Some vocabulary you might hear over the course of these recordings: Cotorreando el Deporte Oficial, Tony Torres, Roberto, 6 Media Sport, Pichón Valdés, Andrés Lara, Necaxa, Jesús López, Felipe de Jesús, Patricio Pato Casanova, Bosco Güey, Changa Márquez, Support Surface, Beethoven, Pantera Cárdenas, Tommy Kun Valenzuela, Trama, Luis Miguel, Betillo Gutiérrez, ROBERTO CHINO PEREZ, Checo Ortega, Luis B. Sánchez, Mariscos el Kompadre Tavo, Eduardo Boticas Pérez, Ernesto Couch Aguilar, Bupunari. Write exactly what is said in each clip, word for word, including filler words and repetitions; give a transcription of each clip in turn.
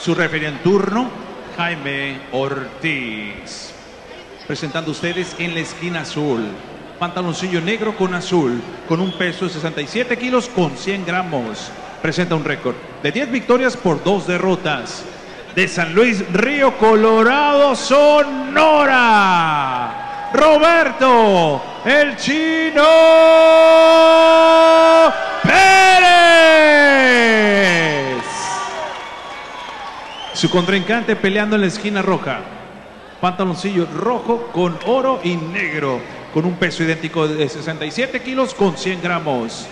Su referente en turno, Jaime Ortiz. Presentando ustedes en la esquina azul, pantaloncillo negro con azul, con un peso de sesenta y siete kilos con cien gramos. Presenta un récord de diez victorias por dos derrotas. De San Luis, Río Colorado, Sonora, Roberto, el Chino Pérez. Su contrincante peleando en la esquina roja, pantaloncillo rojo con oro y negro, con un peso idéntico de sesenta y siete kilos con cien gramos.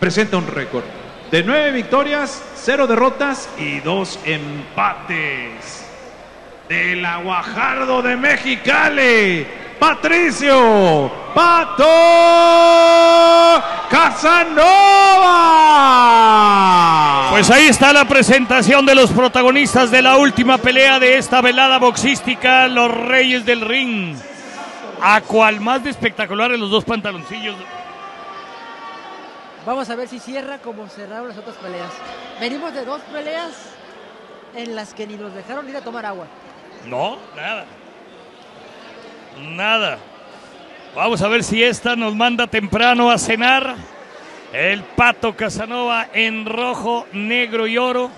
Presenta un récord de nueve victorias, cero derrotas y dos empates. Del Aguajardo de Mexicali, Patricio Pato Casanova. Pues ahí está la presentación de los protagonistas de la última pelea de esta velada boxística, Los Reyes del Ring. A cual más de espectaculares los dos pantaloncillos. Vamos a ver si cierra como cerraron las otras peleas. Venimos de dos peleas en las que ni nos dejaron ir a tomar agua. No, nada. Nada. Vamos a ver si esta nos manda temprano a cenar. El Pato Casanova en rojo, negro y oro.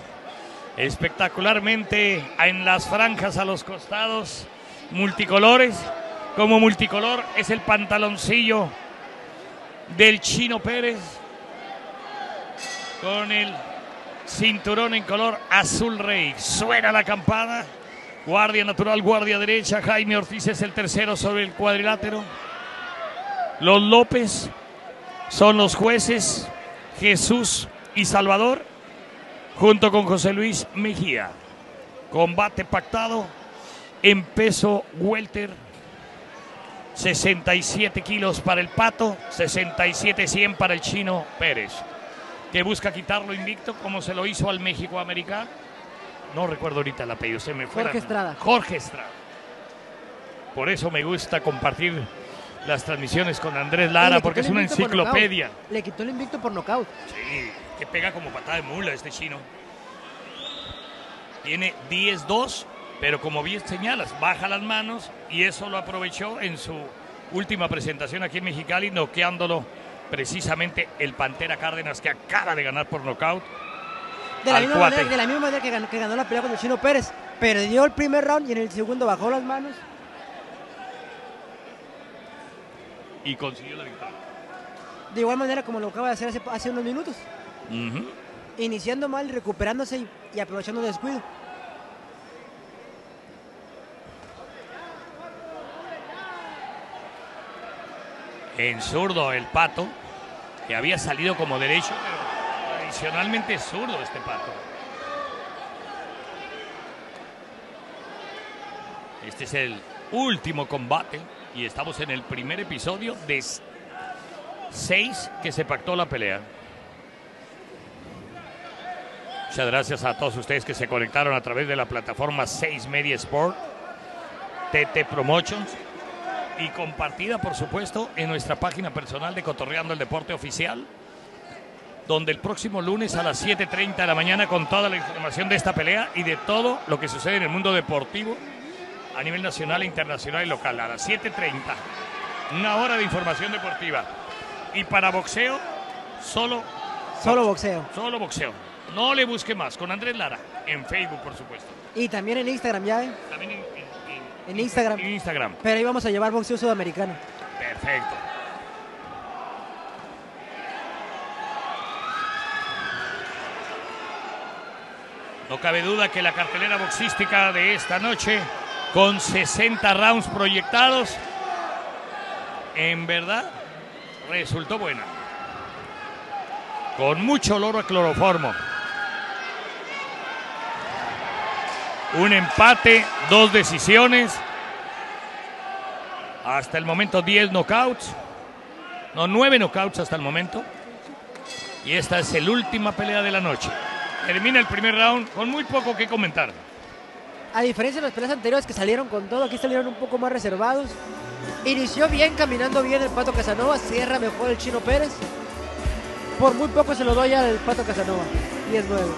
Espectacularmente en las franjas a los costados. Multicolores. Como multicolor es el pantaloncillo del Chino Pérez, con el cinturón en color azul rey. Suena la campana, guardia natural, guardia derecha. Jaime Ortiz es el tercero sobre el cuadrilátero. Los López son los jueces, Jesús y Salvador, junto con José Luis Mejía. Combate pactado en peso welter, sesenta y siete kilos para el Pato, sesenta y siete cien para el Chino Pérez, que busca quitarlo invicto como se lo hizo al México Americano. No recuerdo ahorita el apellido, se me fue. Jorge Estrada. Jorge Estrada. Por eso me gusta compartir las transmisiones con Andrés Lara, porque es una enciclopedia. Le quitó el invicto por nocaut. Sí, que pega como patada de mula este Chino. Tiene diez dos, pero como bien señalas, baja las manos, y eso lo aprovechó en su última presentación aquí en Mexicali, noqueándolo precisamente el Pantera Cárdenas, que acaba de ganar por nocaut. De la misma manera, de la misma manera que, ganó, que ganó la pelea con el Chino Pérez. Perdió el primer round y en el segundo bajó las manos y consiguió la victoria. De igual manera como lo acaba de hacer hace, hace unos minutos. Uh-huh. Iniciando mal, recuperándose y, y aprovechando el descuido. En zurdo el Pato, que había salido como derecho, pero tradicionalmente es zurdo este Pato. Este es el último combate y estamos en el primer episodio de seis que se pactó la pelea. Muchas gracias a todos ustedes que se conectaron a través de la plataforma seis Media Sport, T T Promotions, y compartida, por supuesto, en nuestra página personal de Cotorreando el Deporte Oficial, donde el próximo lunes a las siete treinta de la mañana, con toda la información de esta pelea y de todo lo que sucede en el mundo deportivo a nivel nacional, internacional y local. A las siete treinta, una hora de información deportiva. Y para boxeo, solo... Solo boxeo. Solo boxeo. No le busque más, con Andrés Lara, en Facebook, por supuesto. Y también en Instagram, ¿ya? Eh? También en Instagram. En Instagram. En Instagram. Pero ahí vamos a llevar boxeo sudamericano. Perfecto. No cabe duda que la cartelera boxística de esta noche, con sesenta rounds proyectados, en verdad resultó buena. Con mucho olor a cloroformo. Un empate, dos decisiones. Hasta el momento diez knockouts. No, nueve knockouts hasta el momento. Y esta es la última pelea de la noche. Termina el primer round con muy poco que comentar. A diferencia de las peleas anteriores que salieron con todo, aquí salieron un poco más reservados. Inició bien, caminando bien el Pato Casanova. Cierra mejor el Chino Pérez. Por muy poco se lo doy al Pato Casanova. diez nueve.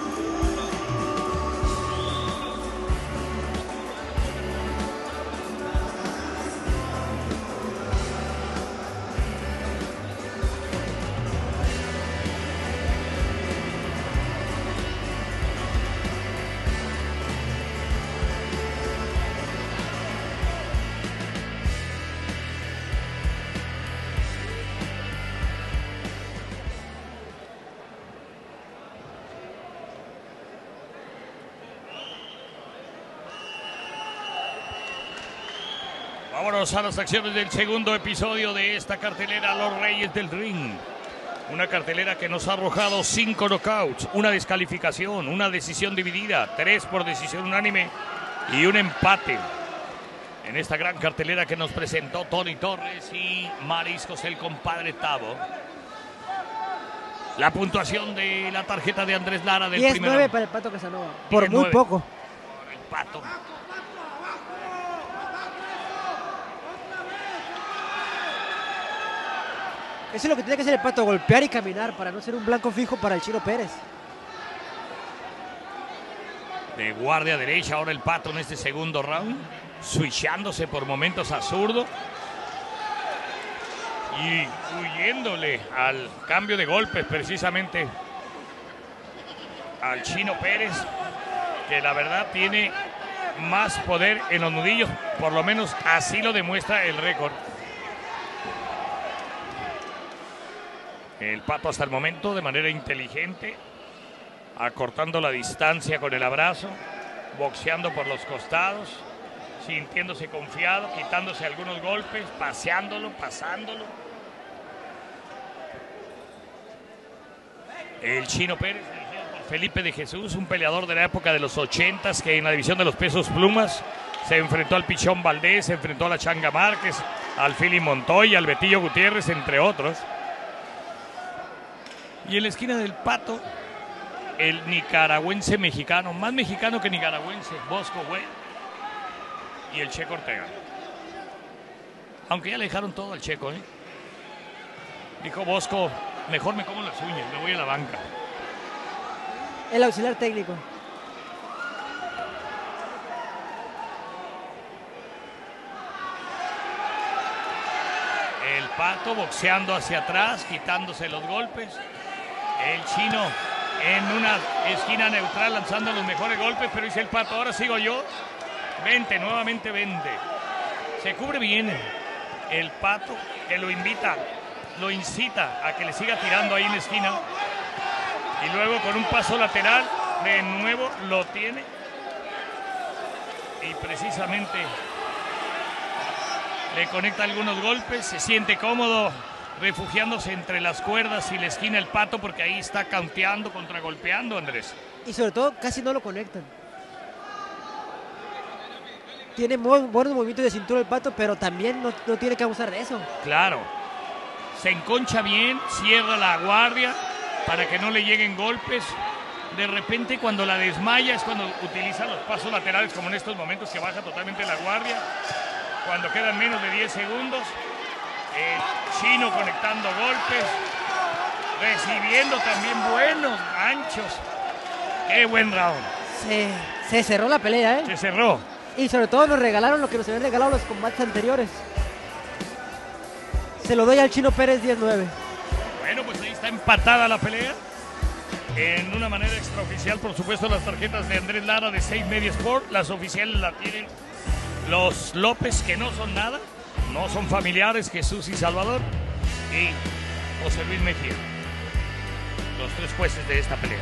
Vámonos a las acciones del segundo episodio de esta cartelera Los Reyes del Ring. Una cartelera que nos ha arrojado cinco knockouts, una descalificación, una decisión dividida, tres por decisión unánime y un empate. En esta gran cartelera que nos presentó Tony Torres y Mariscos el Kompadre Tavo. La puntuación de la tarjeta de Andrés Lara del primero. diez nueve para el Pato Casanova, por muy poco. Por el Pato. Eso es lo que tiene que hacer el Pato, golpear y caminar para no ser un blanco fijo para el Chino Pérez. De guardia derecha ahora el Pato en este segundo round, switchándose por momentos a zurdo y huyéndole al cambio de golpes precisamente al Chino Pérez, que la verdad tiene más poder en los nudillos, por lo menos así lo demuestra el récord. El Pato hasta el momento de manera inteligente, acortando la distancia con el abrazo, boxeando por los costados, sintiéndose confiado, quitándose algunos golpes, paseándolo, pasándolo. El Chino Pérez, Felipe de Jesús, un peleador de la época de los ochentas que en la división de los pesos plumas se enfrentó al Pichón Valdés, se enfrentó a la Changa Márquez, al Fili Montoy, al Betillo Gutiérrez, entre otros. Y en la esquina del Pato, el nicaragüense mexicano, más mexicano que nicaragüense, Bosco Güey, y el Checo Ortega. Aunque ya le dejaron todo al Checo, ¿eh? Dijo Bosco, mejor me como las uñas, me voy a la banca. El auxiliar técnico. El Pato boxeando hacia atrás, quitándose los golpes. El Chino en una esquina neutral lanzando los mejores golpes, pero dice el Pato, ahora sigo yo. Vente, nuevamente vente. Se cubre bien el Pato, que lo invita, lo incita a que le siga tirando ahí en la esquina. Y luego con un paso lateral, de nuevo lo tiene. Y precisamente le conecta algunos golpes, se siente cómodo refugiándose entre las cuerdas y la esquina el Pato, porque ahí está counteando, contragolpeando, Andrés. Y sobre todo casi no lo conectan. Tiene buenos movimientos de cintura el Pato, pero también no, no tiene que abusar de eso. Claro, se enconcha bien, cierra la guardia para que no le lleguen golpes. De repente cuando la desmaya es cuando utiliza los pasos laterales, como en estos momentos que baja totalmente la guardia. Cuando quedan menos de diez segundos, el Chino conectando golpes, recibiendo también buenos ganchos. ¡Qué buen round! Se, se cerró la pelea, ¿eh? Se cerró. Y sobre todo nos regalaron lo que nos habían regalado los combates anteriores. Se lo doy al Chino Pérez diez nueve. Bueno, pues ahí está empatada la pelea. En una manera extraoficial, por supuesto, las tarjetas de Andrés Lara de seis Media Sport. Las oficiales las tienen los López, que no son nada, no son familiares, Jesús y Salvador, y José Luis Mejía, los tres jueces de esta pelea.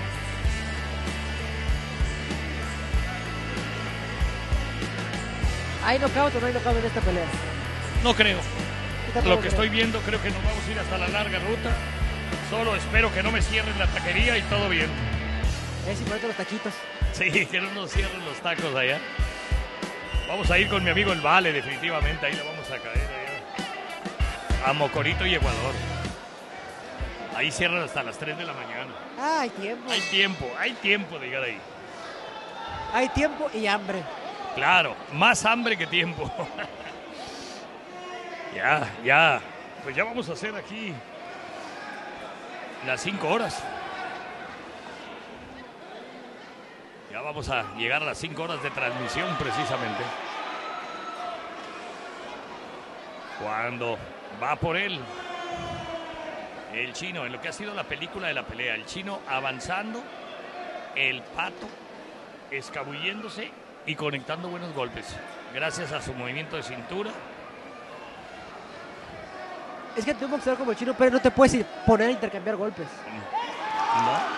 ¿Hay knockout o no hay knockout en esta pelea? No creo. Lo que estoy viendo, creo que nos vamos a ir hasta la larga ruta. Solo espero que no me cierren la taquería y todo bien. Es importante los taquitos. Sí, que no nos cierren los tacos allá. Vamos a ir con mi amigo el Vale, definitivamente. Ahí le vamos a caer. Allá. A Mocorito y Ecuador. Ahí cierran hasta las tres de la mañana. Ah, hay tiempo. Hay tiempo, hay tiempo de llegar ahí. Hay tiempo y hambre. Claro, más hambre que tiempo. ya, ya. Pues ya vamos a hacer aquí las cinco horas. Ya vamos a llegar a las cinco horas de transmisión precisamente. Cuando va por él, el Chino, en lo que ha sido la película de la pelea. El Chino avanzando, el Pato escabulléndose y conectando buenos golpes. Gracias a su movimiento de cintura. Es que ante un boxeador como el Chino Pérez no te puedes poner a intercambiar golpes. No.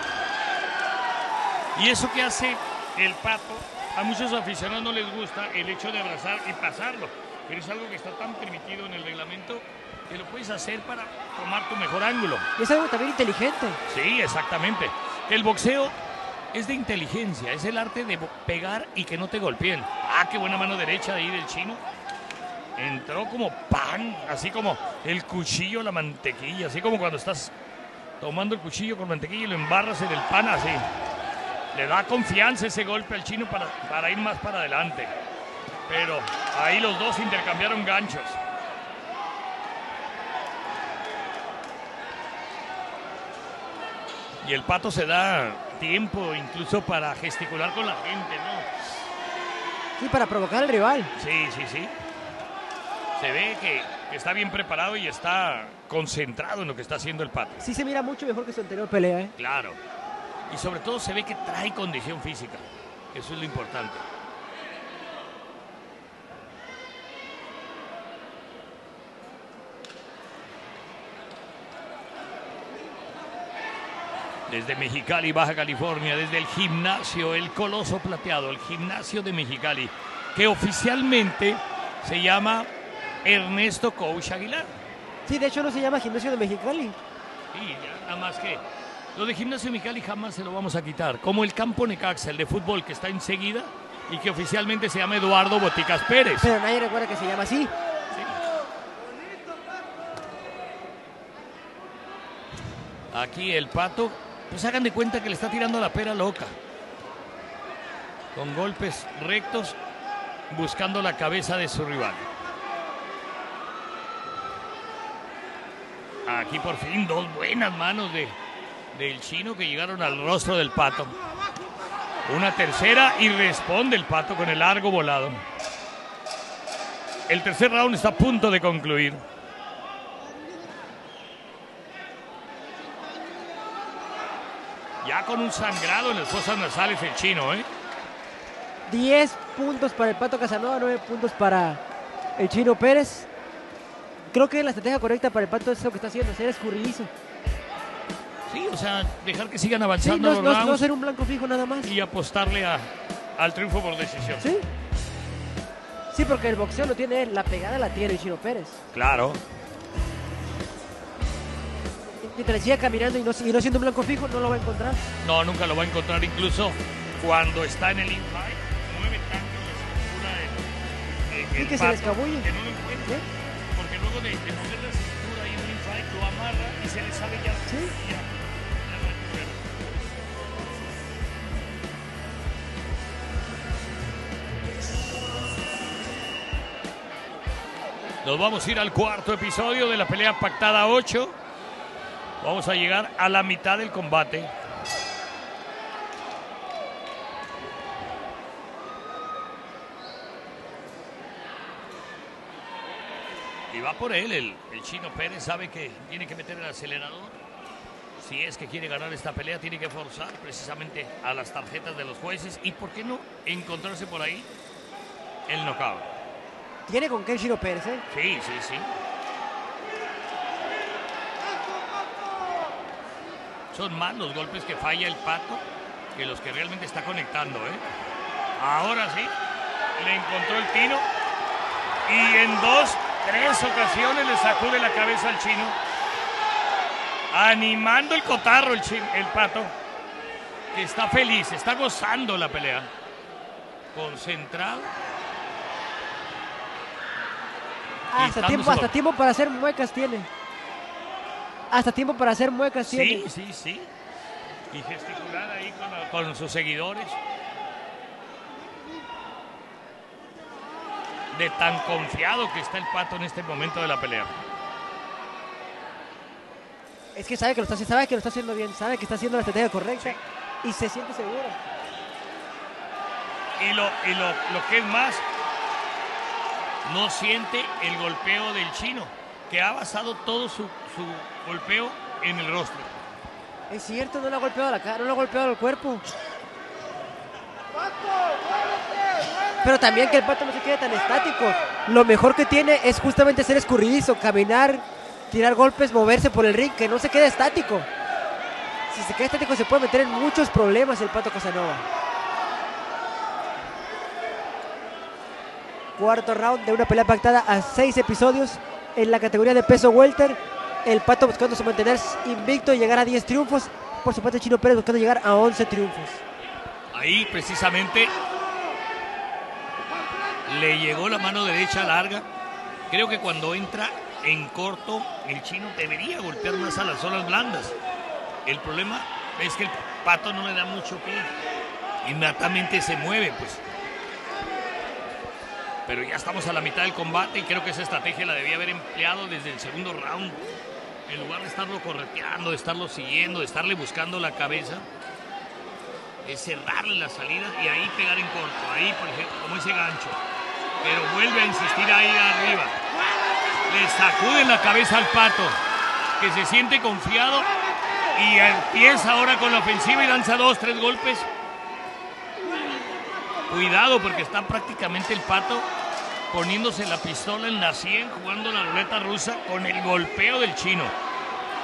Y eso que hace el Pato, a muchos aficionados no les gusta el hecho de abrazar y pasarlo. pero es algo que está tan permitido en el reglamento que lo puedes hacer para tomar tu mejor ángulo. Es algo también inteligente. Sí, exactamente. El boxeo es de inteligencia, es el arte de pegar y que no te golpeen. Ah, qué buena mano derecha ahí del Chino. Entró como pan, así como el cuchillo, la mantequilla, así como cuando estás tomando el cuchillo con mantequilla y lo embarras en el pan, así. Le da confianza ese golpe al Chino para, para ir más para adelante. Pero ahí los dos intercambiaron ganchos. Y el Pato se da tiempo incluso para gesticular con la gente, ¿no? Sí, para provocar al rival. Sí, sí, sí. Se ve que está bien preparado y está concentrado en lo que está haciendo el Pato. Sí, se mira mucho mejor que su anterior pelea, ¿eh? Claro. Y sobre todo se ve que trae condición física. Eso es lo importante. Desde Mexicali, Baja California, desde el gimnasio, el Coloso Plateado, el gimnasio de Mexicali, que oficialmente se llama Ernesto Couch Aguilar. Sí, de hecho no se llama gimnasio de Mexicali. Sí, nada más que... Lo de gimnasio de Mexicali jamás se lo vamos a quitar, como el campo Necaxa, el de fútbol, que está enseguida y que oficialmente se llama Eduardo Boticas Pérez. Pero nadie recuerda que se llama así. Sí. Aquí el Pato... Pues hagan de cuenta que le está tirando la pera loca. Con golpes rectos, buscando la cabeza de su rival. Aquí por fin dos buenas manos de, del Chino que llegaron al rostro del Pato. Una tercera y responde el Pato con el largo volado. El tercer round está a punto de concluir. Ya con un sangrado en las fosas nasales el Chino, ¿eh? diez puntos para el Pato Casanova, nueve puntos para el Chino Pérez. Creo que la estrategia correcta para el Pato es lo que está haciendo, ser escurridizo. Sí, o sea, dejar que sigan avanzando. Sí, no, los no, no ser un blanco fijo nada más. Y apostarle a, al triunfo por decisión. Sí. Sí, porque el boxeo lo tiene él, la pegada la tiene el Chino Pérez. Claro. Mientras siga caminando y no, y no siendo un blanco fijo, no lo va a encontrar. No, nunca lo va a encontrar, incluso cuando está en el in-fight. Mueve tanto la cintura. Y que se le escabulle. Que no lo encuentre, ¿eh? Porque luego de, de mover la cintura ahí en el in-fight, lo amarra y se le sale ya. ¿Sí? Ya, ya. Nos vamos a ir al cuarto episodio de la pelea pactada ocho. Vamos a llegar a la mitad del combate. Y va por él. El, el Chino Pérez sabe que tiene que meter el acelerador. Si es que quiere ganar esta pelea, tiene que forzar precisamente a las tarjetas de los jueces. Y por qué no encontrarse por ahí el knockout. Tiene con qué el Chino Pérez, ¿eh? Sí, sí, sí. Son más los golpes que falla el Pato que los que realmente está conectando, ¿eh? Ahora sí, le encontró el tiro y en dos, tres ocasiones le sacude la cabeza al Chino. Animando el cotarro el, Chino, el Pato, que está feliz, está gozando la pelea. Concentrado. Hasta tiempo, hasta tiempo para hacer muecas tiene. Hasta tiempo para hacer muecas. Sí, sí, sí. Y gesticular ahí con, con sus seguidores. De tan confiado que está el Pato en este momento de la pelea. Es que sabe que lo está, sabe que lo está haciendo bien, sabe que está haciendo la estrategia correcta, sí. Y se siente seguro. Y, lo, y lo, lo que es más, no siente el golpeo del Chino, que ha basado todo su, su golpeo en el rostro. Es cierto, no le ha golpeado la cara, no le ha golpeado el cuerpo. Pero también que el Pato no se quede tan estático. Lo mejor que tiene es justamente ser escurridizo, caminar, tirar golpes, moverse por el ring, que no se quede estático. Si se queda estático se puede meter en muchos problemas el Pato Casanova. Cuarto round de una pelea pactada a seis episodios en la categoría de peso welter. El Pato buscando mantener invicto y llegar a diez triunfos. Por su parte, Chino Pérez buscando llegar a once triunfos. Ahí precisamente le llegó la mano derecha larga. Creo que cuando entra en corto, el Chino debería golpear más a las zonas blandas. El problema es que el Pato no le da mucho pie. Inmediatamente se mueve, pues. Pero ya estamos a la mitad del combate y creo que esa estrategia la debía haber empleado desde el segundo round. En lugar de estarlo correteando, de estarlo siguiendo, de estarle buscando la cabeza, es cerrarle la salida y ahí pegar en corto. Ahí, por ejemplo, como ese gancho. Pero vuelve a insistir ahí arriba. Le sacude la cabeza al Pato, que se siente confiado y empieza ahora con la ofensiva y lanza dos, tres golpes. Cuidado, porque está prácticamente el Pato poniéndose la pistola en la sien, jugando la ruleta rusa con el golpeo del Chino.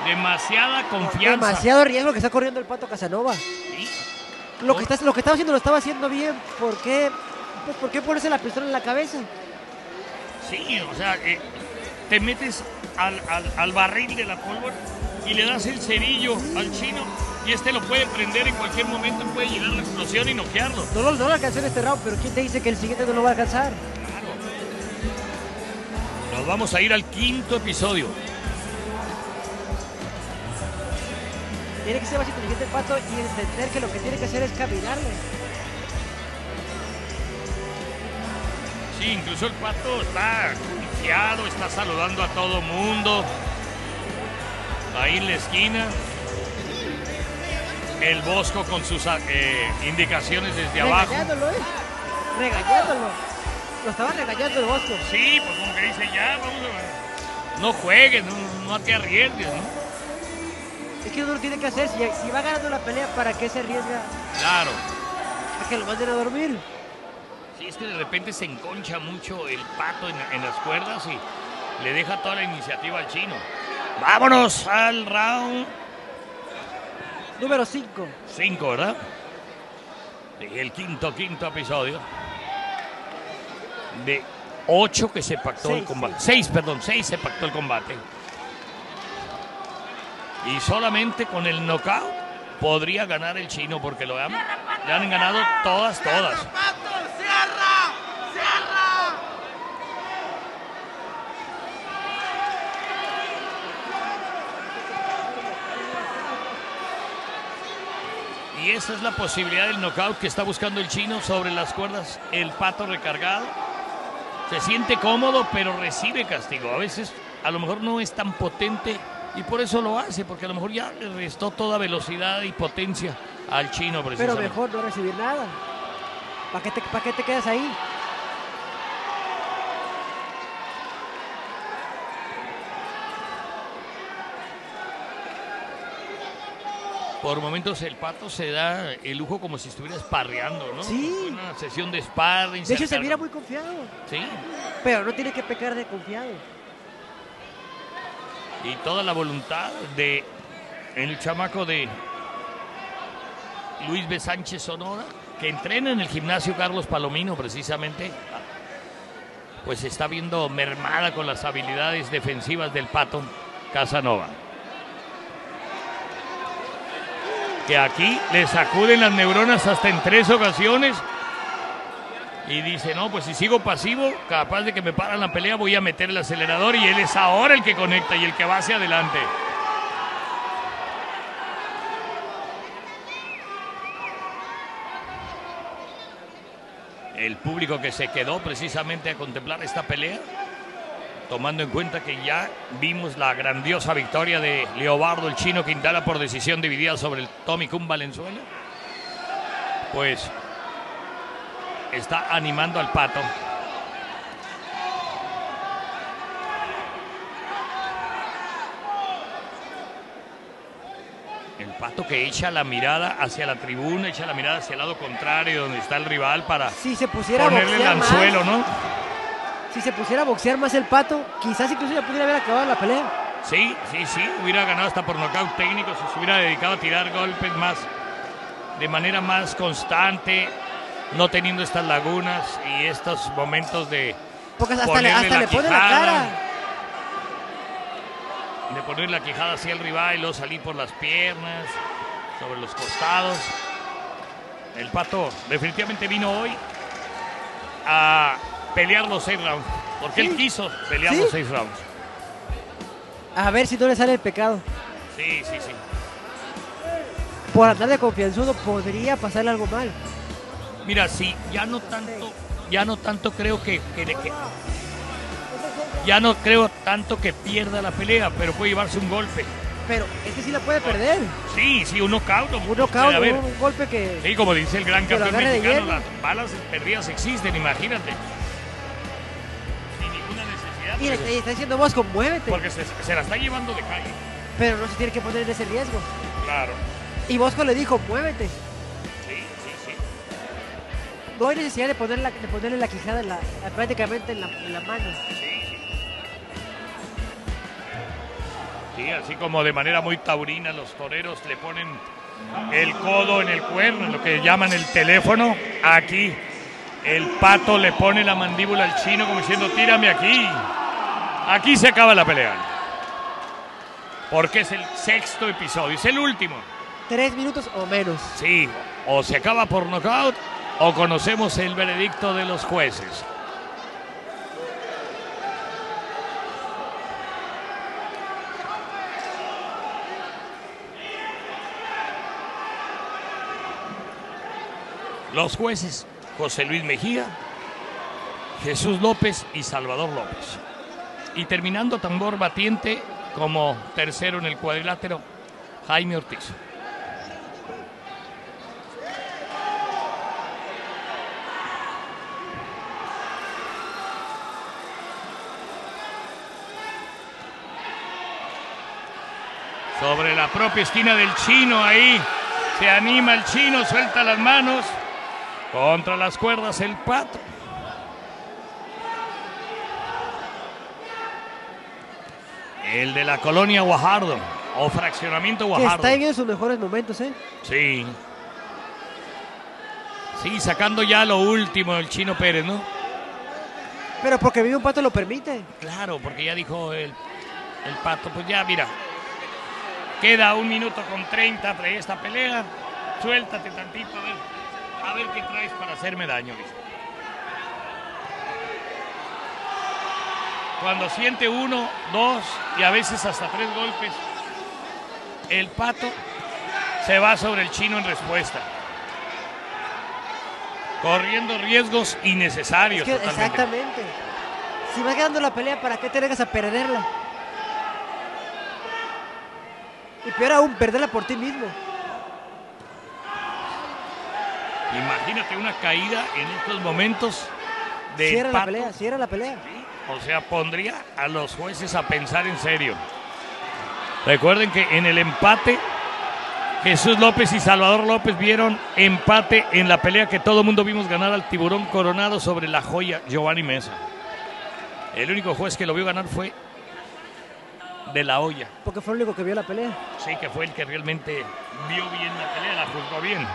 Demasiada confianza. Demasiado riesgo que está corriendo el Pato Casanova. ¿Sí? Lo, que está, lo que estaba haciendo lo estaba haciendo bien. ¿Por qué, pues, ¿por qué ponerse la pistola en la cabeza? Sí, o sea, eh, te metes al, al, al barril de la pólvora y le das el cerillo al Chino. Y este lo puede prender en cualquier momento, puede llegar la explosión y noquearlo. No lo no, no alcanzó en este round, pero ¿quién te dice que el siguiente no lo va a alcanzar? Claro. Nos vamos a ir al quinto episodio. Tiene que ser más inteligente el Pato y entender que lo que tiene que hacer es caminarle. Sí, incluso el Pato está confiado, está saludando a todo mundo. Ahí en la esquina. El Bosco con sus eh, indicaciones desde abajo. Regañándolo, ¿eh? Regañándolo. Lo estaba regañando el Bosco. Sí, pues como que dice, ya, vamos a... No juegues, no, no te arriesgues, ¿no? Es que uno tiene que hacer, si, si va ganando la pelea, ¿para qué se arriesga? Claro. ¿Para que lo manden a dormir? Sí, es que de repente se enconcha mucho el Pato en, en las cuerdas y le deja toda la iniciativa al Chino. Vámonos al round número cinco. cinco, ¿verdad? Y el quinto, quinto episodio. De ocho que se pactó seis, el combate. seis, sí. perdón, seis se pactó el combate. Y solamente con el knockout podría ganar el Chino, porque lo han, le han ganado todas, todas. ¡Cierra, Pato! ¡Cierra! Y esa es la posibilidad del knockout que está buscando el Chino sobre las cuerdas. El Pato recargado. Se siente cómodo, pero recibe castigo. A veces, a lo mejor no es tan potente y por eso lo hace, porque a lo mejor ya le restó toda velocidad y potencia al Chino, precisamente. Pero mejor no recibir nada. ¿Para qué te, para qué te quedas ahí? Por momentos el Pato se da el lujo como si estuviera sparreando, ¿no? Sí. Una sesión de sparring. De hecho se mira muy confiado. Sí. Pero no tiene que pecar de confiado. Y toda la voluntad de el chamaco de Luis B. Sánchez Sonora, que entrena en el gimnasio Carlos Palomino, precisamente, pues se está viendo mermada con las habilidades defensivas del Pato Casanova. Que aquí le sacuden las neuronas hasta en tres ocasiones y dice, no, pues si sigo pasivo, capaz de que me paran la pelea, voy a meter el acelerador, y él es ahora el que conecta y el que va hacia adelante. El público que se quedó precisamente a contemplar esta pelea, tomando en cuenta que ya vimos la grandiosa victoria de Leobardo el Chino Quintana por decisión dividida sobre el Tommy Kun Valenzuela, pues está animando al Pato. El Pato que echa la mirada hacia la tribuna, echa la mirada hacia el lado contrario donde está el rival para si se pusiera ponerle el anzuelo, más, ¿no? Si se pusiera a boxear más el Pato, quizás incluso ya pudiera haber acabado la pelea. Sí, sí, sí, hubiera ganado hasta por nocaut técnico si se hubiera dedicado a tirar golpes más, de manera más constante, no teniendo estas lagunas y estos momentos de porque hasta le, hasta le pone la cara. De poner la quijada hacia el rival y luego salir por las piernas, sobre los costados. El Pato definitivamente vino hoy a pelear los seis rounds. Porque sí, él quiso pelear, ¿sí?, los seis rounds. A ver si no le sale el pecado. Sí, sí, sí. Por andar de confianzudo podría pasarle algo mal. Mira, sí, ya no tanto, ya no tanto creo que, que, que ya no creo tanto que pierda la pelea, pero puede llevarse un golpe. Pero este sí la puede perder. Sí, sí, un knockout. Un knockout, un golpe que... Sí, como dice el gran campeón mexicano, las balas perdidas existen, imagínate. Sin ninguna necesidad. Y pero... está diciendo Bosco, muévete. Porque se, se la está llevando de calle. Pero no se tiene que poner en ese riesgo. Claro. Y Bosco le dijo, muévete. No hay necesidad de, poner la, de ponerle la quijada en la, prácticamente en la, en la mano. Sí, sí. Sí, así como de manera muy taurina los toreros le ponen el codo en el cuerno, lo que llaman el teléfono. Aquí el Pato le pone la mandíbula al Chino como diciendo, tírame aquí. Aquí se acaba la pelea. Porque es el sexto episodio, es el último. Tres minutos o menos. Sí, o se acaba por nocaut, o conocemos el veredicto de los jueces. Los jueces, José Luis Mejía, Jesús López y Salvador López. Y terminando tambor batiente como tercero en el cuadrilátero, Jaime Ortiz. Sobre la propia esquina del Chino, ahí se anima el Chino, suelta las manos. Contra las cuerdas el Pato. El de la colonia Guajardo, o fraccionamiento Guajardo. Está en sus mejores momentos, ¿eh? Sí. Sí, sacando ya lo último el Chino Pérez, ¿no? Pero porque vive un Pato lo permite. Claro, porque ya dijo el, el Pato, pues ya, mira. Queda un minuto con treinta para esta pelea. Suéltate tantito, a ver, a ver qué traes para hacerme daño. ¿Viste? Cuando siente uno, dos y a veces hasta tres golpes, el Pato se va sobre el Chino en respuesta. Corriendo riesgos innecesarios. Es que, exactamente. Si vas ganando la pelea, ¿para qué te dejas a perderla? Y peor aún, perderla por ti mismo. Imagínate una caída en estos momentos de Cierra Pato. la pelea, cierra la pelea. O sea, pondría a los jueces a pensar en serio. Recuerden que en el empate, Jesús López y Salvador López vieron empate en la pelea que todo el mundo vimos ganar al Tiburón Coronado sobre la joya Giovanni Mesa. El único juez que lo vio ganar fue De La Hoya. Porque fue el único que vio la pelea. Sí, que fue el que realmente vio bien la pelea, la juzgó bien.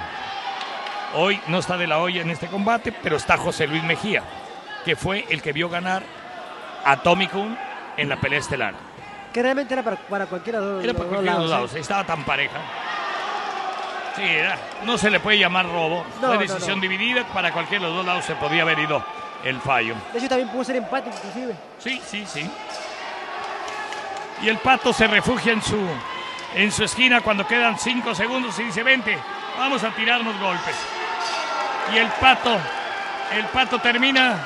Hoy no está De La Hoya en este combate, pero está José Luis Mejía, que fue el que vio ganar a Tommy Kun en la pelea estelar. Que realmente era para, para cualquiera de los Era para cualquiera de los lados, ¿eh? Estaba tan pareja. Sí, era. No se le puede llamar robo. No, fue decisión no, no. dividida, para cualquiera de los dos lados se podía haber ido el fallo. De hecho, también pudo ser empate, inclusive. Sí, sí, sí. Y el Pato se refugia en su, en su esquina cuando quedan cinco segundos y dice, vente, vamos a tirarnos golpes. Y el Pato, el Pato termina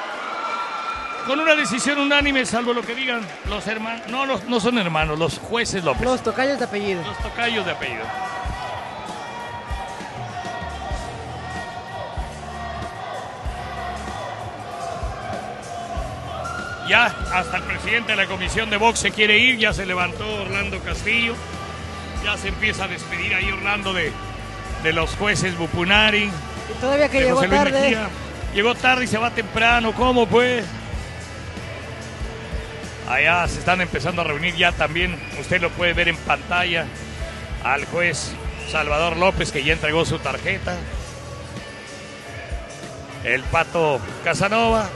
con una decisión unánime, salvo lo que digan los hermanos. No, los, no son hermanos, los jueces López. Los tocayos de apellido. Los tocayos de apellido. Ya hasta el presidente de la comisión de box se quiere ir, ya se levantó Orlando Castillo, ya se empieza a despedir ahí Orlando de, de los jueces Bupunari. Y todavía que llegó tarde. Mejía. Llegó tarde y se va temprano, ¿cómo pues? Allá se están empezando a reunir ya también, usted lo puede ver en pantalla, al juez Salvador López que ya entregó su tarjeta. el Pato Casanova.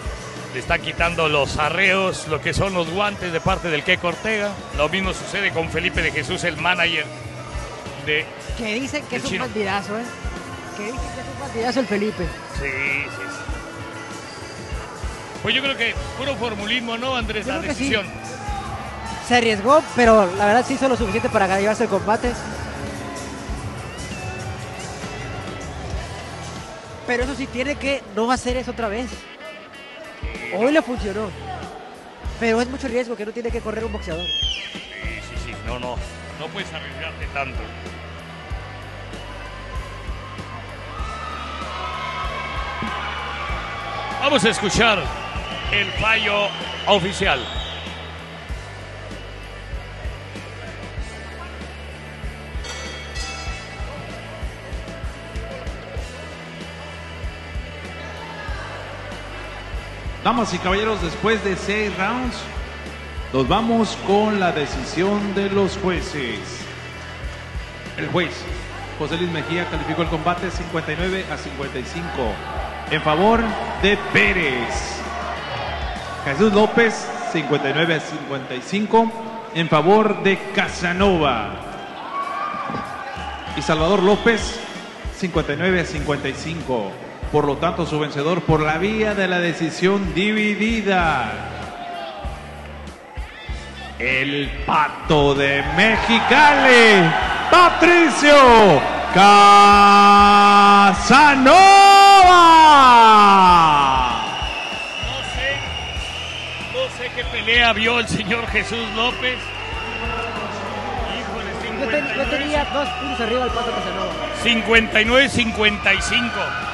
Le están quitando los arreos, lo que son los guantes de parte del Checo Ortega. Lo mismo sucede con Felipe de Jesús, el manager de... Que dicen que es un partidazo, ¿eh? Que dicen que es un partidazo el Felipe. Sí, sí, sí. Pues yo creo que puro formulismo, ¿no, Andrés? Yo la decisión. Sí. Se arriesgó, pero la verdad sí hizo lo suficiente para llevarse el combate. Pero eso sí, tiene que no hacer eso otra vez. Hoy le funcionó, pero es mucho riesgo que no tiene que correr un boxeador. Sí, sí, sí, no, no, no puedes arriesgarte tanto. Vamos a escuchar el fallo oficial. Damas y caballeros, después de seis rounds, nos vamos con la decisión de los jueces. El juez José Luis Mejía calificó el combate cincuenta y nueve a cincuenta y cinco en favor de Pérez. Jesús López, cincuenta y nueve a cincuenta y cinco en favor de Casanova. Y Salvador López, cincuenta y nueve a cincuenta y cinco. Por lo tanto, su vencedor por la vía de la decisión dividida, el Pato de Mexicali, Patricio Casanova. No sé, no sé qué pelea vio el señor Jesús López. Híjole, cincuenta y nueve. Yo tenía dos puntos arriba del Pato Casanova. cincuenta y nueve a cincuenta y cinco.